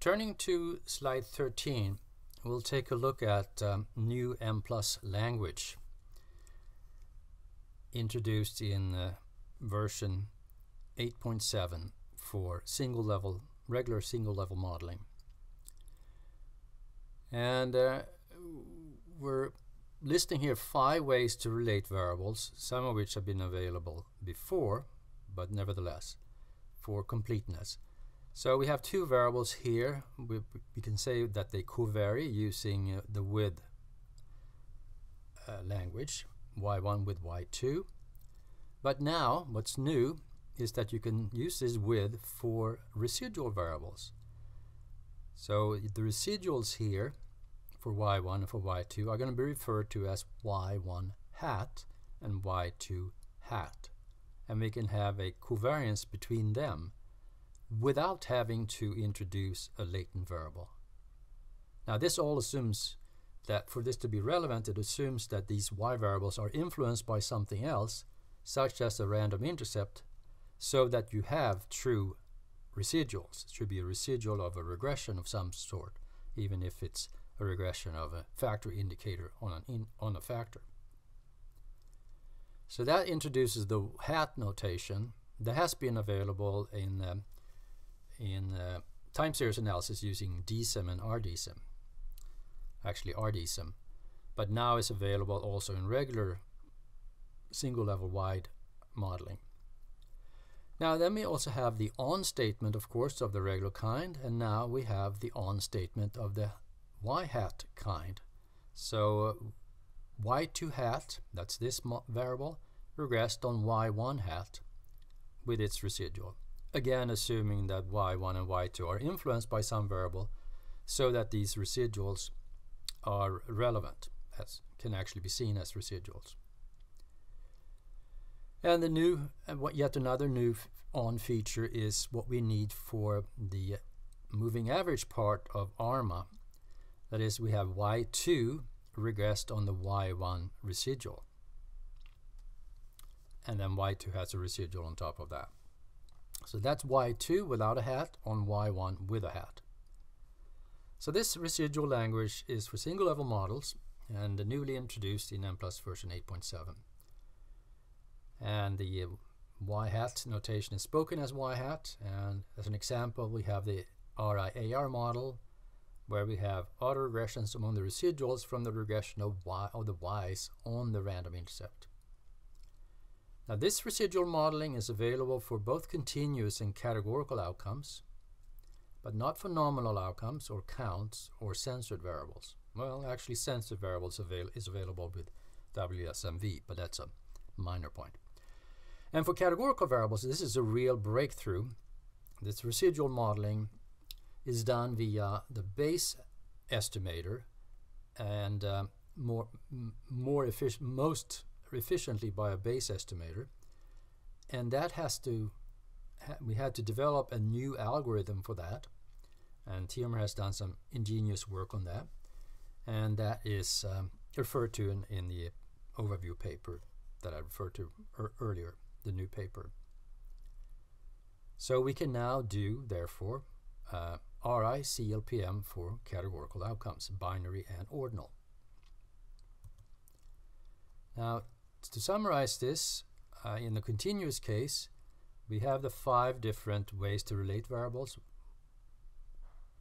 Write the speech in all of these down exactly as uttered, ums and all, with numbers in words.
Turning to slide thirteen, we'll take a look at um, new Mplus language introduced in uh, version eight point seven for single level, regular single level modeling. And uh, we're listing here five ways to relate variables, some of which have been available before, but nevertheless, for completeness. So we have two variables here. We, we can say that they covary using uh, the with uh, language, y one with y two. But now what's new is that you can use this with for residual variables. So the residuals here for y one and for y two are going to be referred to as y one hat and y two hat. And we can have a covariance between them without having to introduce a latent variable. Now this all assumes that for this to be relevant, it assumes that these y variables are influenced by something else, such as a random intercept, so that you have true residuals. It should be a residual of a regression of some sort, even if it's a regression of a factor indicator on, an in, on a factor. So that introduces the hat notation that has been available in um, in uh, time series analysis using D S E M and R D S E M, actually R D S E M, but now it's available also in regular single level wide modeling. Now then we also have the on statement, of course, of the regular kind, and now we have the on statement of the y hat kind. So uh, y two hat, that's this variable, regressed on y one hat with its residual. Again, assuming that y one and y two are influenced by some variable so that these residuals are relevant, as can actually be seen as residuals. And the new, yet another new on feature is what we need for the moving average part of ARMA. That is, we have y two regressed on the y one residual. And then y two has a residual on top of that. So that's y two without a hat on y one with a hat. So this residual language is for single level models and newly introduced in Mplus version eight point seven. And the uh, y hat notation is spoken as y hat, and as an example we have the R I A R model where we have autoregressions among the residuals from the regression of y or the y's on the random intercept. Now this residual modeling is available for both continuous and categorical outcomes, but not for nominal outcomes or counts or censored variables. Well, actually censored variables avail is available with W S M V, but that's a minor point. And for categorical variables, this is a real breakthrough. This residual modeling is done via the Bayes estimator and uh, more, more efficient, most efficiently by a Bayes estimator, and that has to ha we had to develop a new algorithm for that, and T M R has done some ingenious work on that, and that is um, referred to in, in the overview paper that I referred to er earlier, the new paper. So we can now do, therefore, uh, R I C L P M for categorical outcomes, binary and ordinal. Now, to summarize this, uh, in the continuous case, we have the five different ways to relate variables.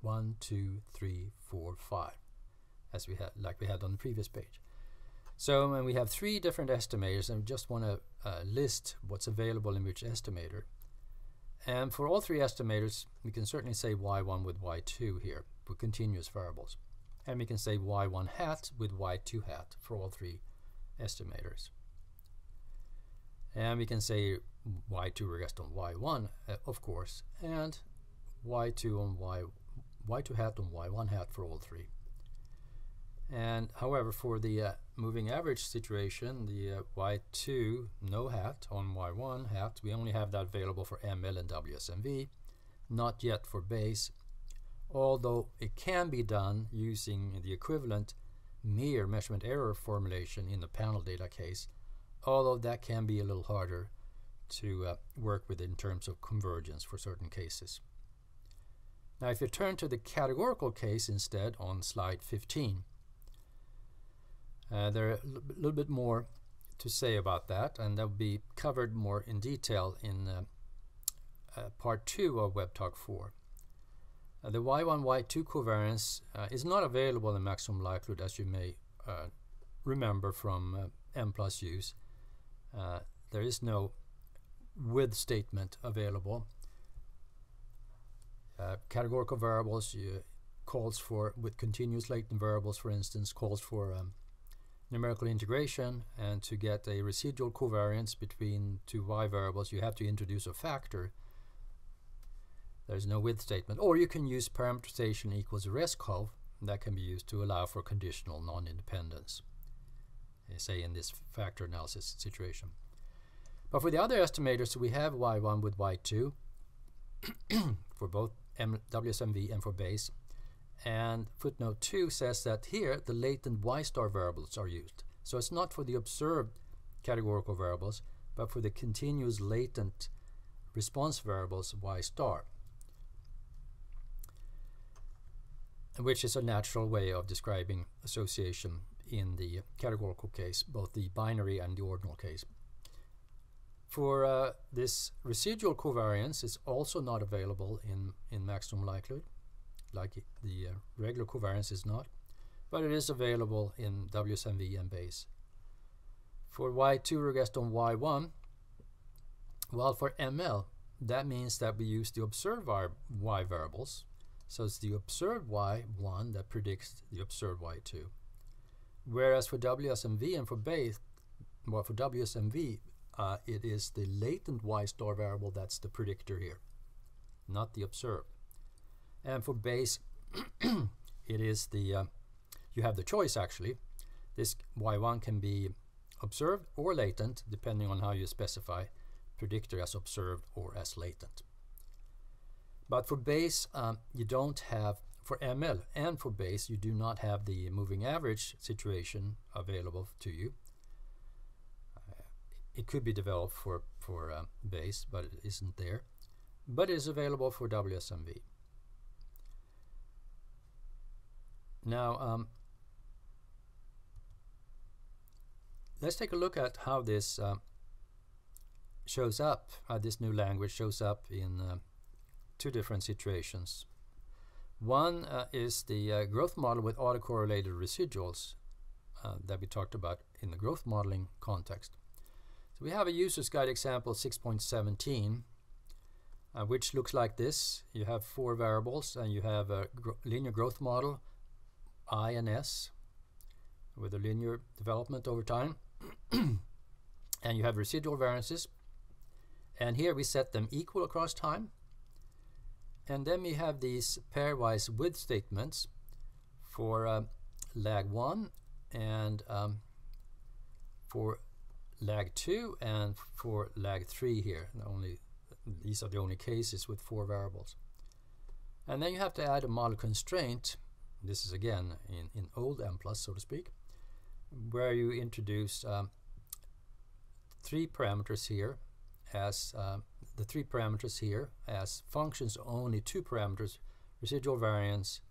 One, two, three, four, five, as we had, like we had on the previous page. So, and we have three different estimators, and we just want to uh, list what's available in which estimator. And for all three estimators, we can certainly say y one with y two here for continuous variables, and we can say y one hat with y two hat for all three estimators. And we can say y two regressed on y one, uh, of course, and y two on y y2 hat on y one hat for all three. And however, for the uh, moving average situation, the uh, y two no hat on y one hat, we only have that available for M L and W S M V, not yet for Bayes, although it can be done using the equivalent mere measurement error formulation in the panel data case, although that can be a little harder to uh, work with in terms of convergence for certain cases. Now, if you turn to the categorical case instead on slide fifteen, uh, there are a little bit more to say about that, and that will be covered more in detail in uh, uh, part two of WebTalk four. Uh, the Y one Y two covariance uh, is not available in maximum likelihood, as you may uh, remember from uh, Mplus use. Uh, there is no with statement available. Uh, categorical variables you, calls for, with continuous latent variables for instance, calls for um, numerical integration, and to get a residual covariance between two y variables you have to introduce a factor. There's no with statement. Or you can use parameterization equals rescov, that can be used to allow for conditional non-independence, say in this factor analysis situation. But for the other estimators we have y one with y two for both W S M V and for Bayes, and footnote two says that here the latent y star variables are used. So it's not for the observed categorical variables, but for the continuous latent response variables y star, which is a natural way of describing association in the categorical case, both the binary and the ordinal case. For uh, this residual covariance is also not available in, in maximum likelihood, like the uh, regular covariance is not, but it is available in W S M V and Bayes. For Y two regressed on Y one, well, for M L, that means that we use the observed Y variables, so it's the observed Y one that predicts the observed Y two. Whereas for W S M V and for Bayes, well, for W S M V, Uh, it is the latent y star variable that's the predictor here, not the observed. And for Bayes, it is the uh, you have the choice actually. This y one can be observed or latent, depending on how you specify predictor as observed or as latent. But for Bayes, um, you don't have, for M L and for Bayes, you do not have the moving average situation available to you. It could be developed for, for um, Bayes, but it isn't there. But it is available for W S M V. Now, um, let's take a look at how this uh, shows up, how this new language shows up in uh, two different situations. One uh, is the uh, growth model with autocorrelated residuals uh, that we talked about in the growth modeling context. So we have a user's guide example six point seventeen, uh, which looks like this. You have four variables, and you have a gro linear growth model, I and S, with a linear development over time. And you have residual variances. And here we set them equal across time. And then we have these pairwise with statements for uh, lag one and um, for lag two and for lag three here. And only these are the only cases with four variables. And then you have to add a model constraint. This is again in, in old Mplus, so to speak, where you introduce um, three parameters here as uh, the three parameters here as functions, only two parameters, residual variance,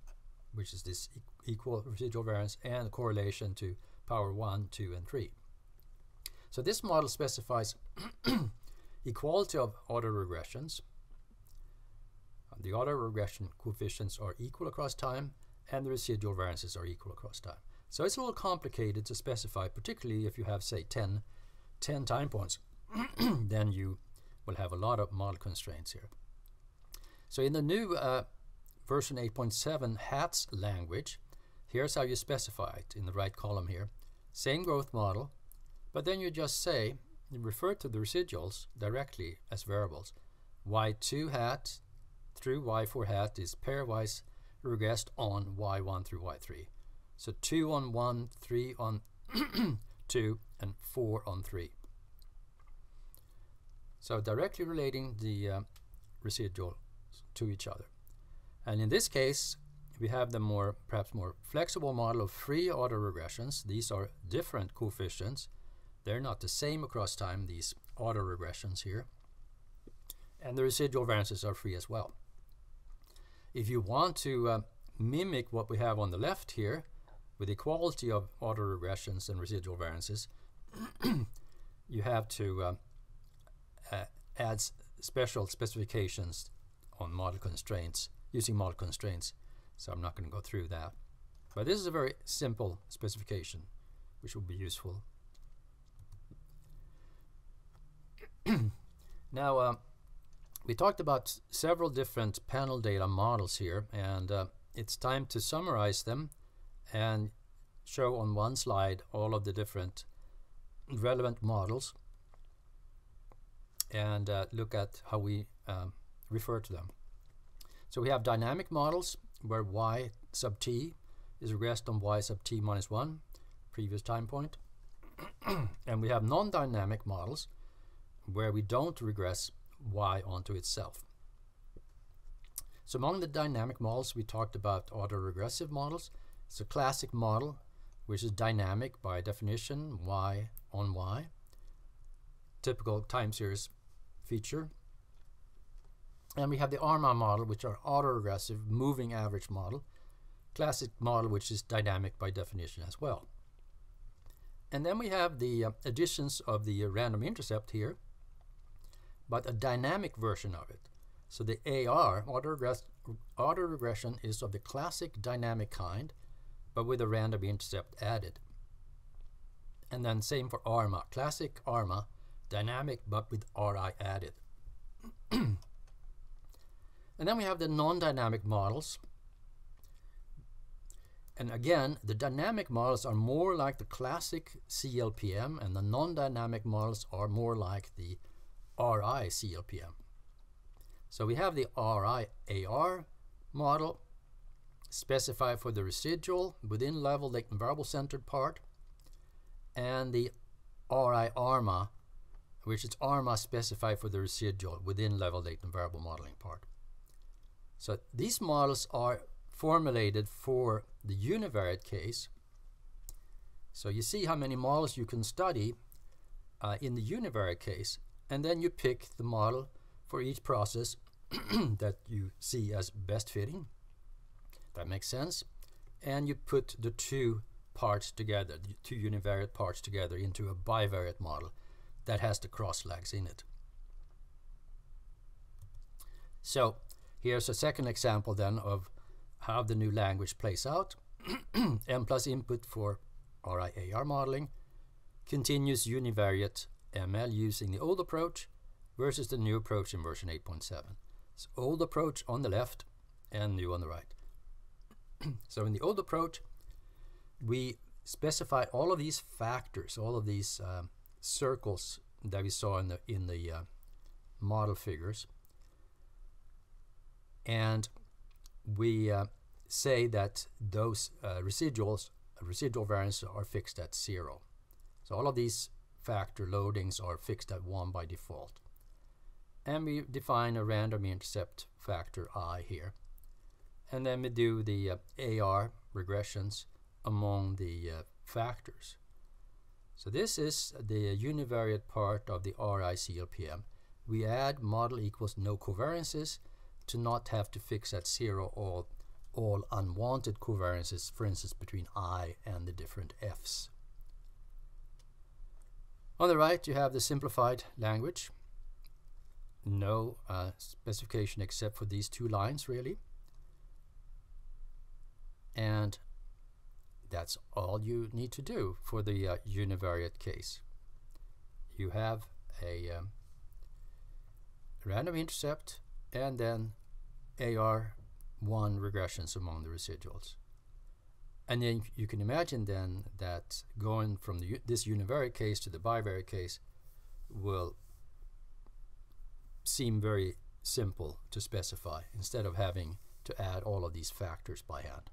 which is this e equal residual variance, and correlation to power one, two, and three. So this model specifies equality of autoregressions. The autoregression coefficients are equal across time, and the residual variances are equal across time. So it's a little complicated to specify, particularly if you have, say, ten time points. Then you will have a lot of model constraints here. So in the new uh, version eight point seven HATS language, here's how you specify it in the right column here. Same growth model, but then you just say, you refer to the residuals directly as variables. Y two hat through Y four hat is pairwise regressed on Y one through Y three. So two on one, three on two, and four on three. So directly relating the uh, residual to each other. And in this case, we have the more, perhaps more flexible model of free autoregressions. These are different coefficients. They're not the same across time, these autoregressions here. And the residual variances are free as well. if you want to uh, mimic what we have on the left here with equality of auto regressions and residual variances, you have to uh, uh, add special specifications on model constraints, using model constraints. So I'm not going to go through that. But this is a very simple specification, which will be useful. Now, uh, we talked about several different panel data models here, and uh, it's time to summarize them and show on one slide all of the different relevant models and uh, look at how we um, refer to them. So we have dynamic models where y sub t is regressed on y sub t minus one, previous time point. And we have non-dynamic models where we don't regress y onto itself. So among the dynamic models, we talked about autoregressive models. It's a classic model which is dynamic by definition, y on y, typical time series feature. And we have the ARMA model, which are autoregressive moving average model, classic model which is dynamic by definition as well. And then we have the uh, additions of the uh, random intercept here, but a dynamic version of it. So the A R, autoregress autoregression, is of the classic dynamic kind, but with a random intercept added. And then same for ARMA, classic ARMA, dynamic but with R I added. And then we have the non-dynamic models. And again, the dynamic models are more like the classic C L P M, and the non-dynamic models are more like the R I C L P M. So we have the R I A R model, specified for the residual within level latent variable centered part, and the R I A R M A, which is ARMA specified for the residual within level latent variable modeling part. So these models are formulated for the univariate case. So you see how many models you can study uh, in the univariate case, and then you pick the model for each process that you see as best fitting. That makes sense. And you put the two parts together, the two univariate parts together into a bivariate model that has the cross-lags in it. So here's a second example then of how the new language plays out. Mplus input for R I A R modeling, continuous univariate M L using the old approach versus the new approach in version eight point seven. So old approach on the left and new on the right. So in the old approach, we specify all of these factors, all of these um, circles that we saw in the, in the uh, model figures. And we uh, say that those uh, residuals, residual variances are fixed at zero. So all of these factor loadings are fixed at one by default. And we define a random intercept factor I here. And then we do the uh, A R regressions among the uh, factors. So this is the univariate part of the R I C L P M. We add model equals no covariances to not have to fix at zero all, all unwanted covariances, for instance, between I and the different Fs. On the right, you have the simplified language. No uh, specification except for these two lines, really. And that's all you need to do for the uh, univariate case. You have a um, random intercept and then A R one regressions among the residuals. And then you can imagine then that going from the, this univariate case to the bivariate case will seem very simple to specify instead of having to add all of these factors by hand.